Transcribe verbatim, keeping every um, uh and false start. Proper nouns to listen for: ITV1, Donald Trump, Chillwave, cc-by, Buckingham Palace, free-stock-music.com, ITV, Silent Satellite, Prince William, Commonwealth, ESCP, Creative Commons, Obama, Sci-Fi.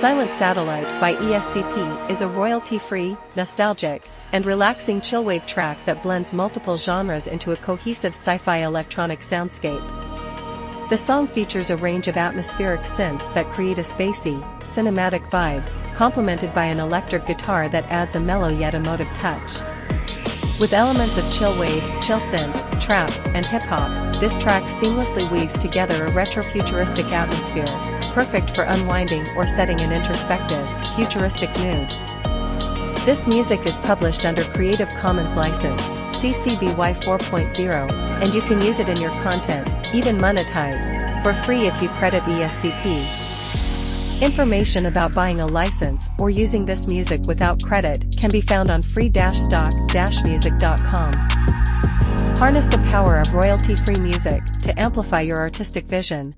Silent Satellite by E S C P is a royalty-free, nostalgic, and relaxing chillwave track that blends multiple genres into a cohesive sci-fi electronic soundscape. The song features a range of atmospheric synths that create a spacey, cinematic vibe, complemented by an electric guitar that adds a mellow yet emotive touch. With elements of chillwave, chill synth, trap, and hip-hop, this track seamlessly weaves together a retro-futuristic atmosphere, perfect for unwinding or setting an introspective, futuristic mood. This music is published under Creative Commons license, C C B Y four point oh, and you can use it in your content, even monetized, for free if you credit E S C P. Information about buying a license or using this music without credit can be found on free dash stock dash music dot com. Harness the power of royalty-free music to amplify your artistic vision.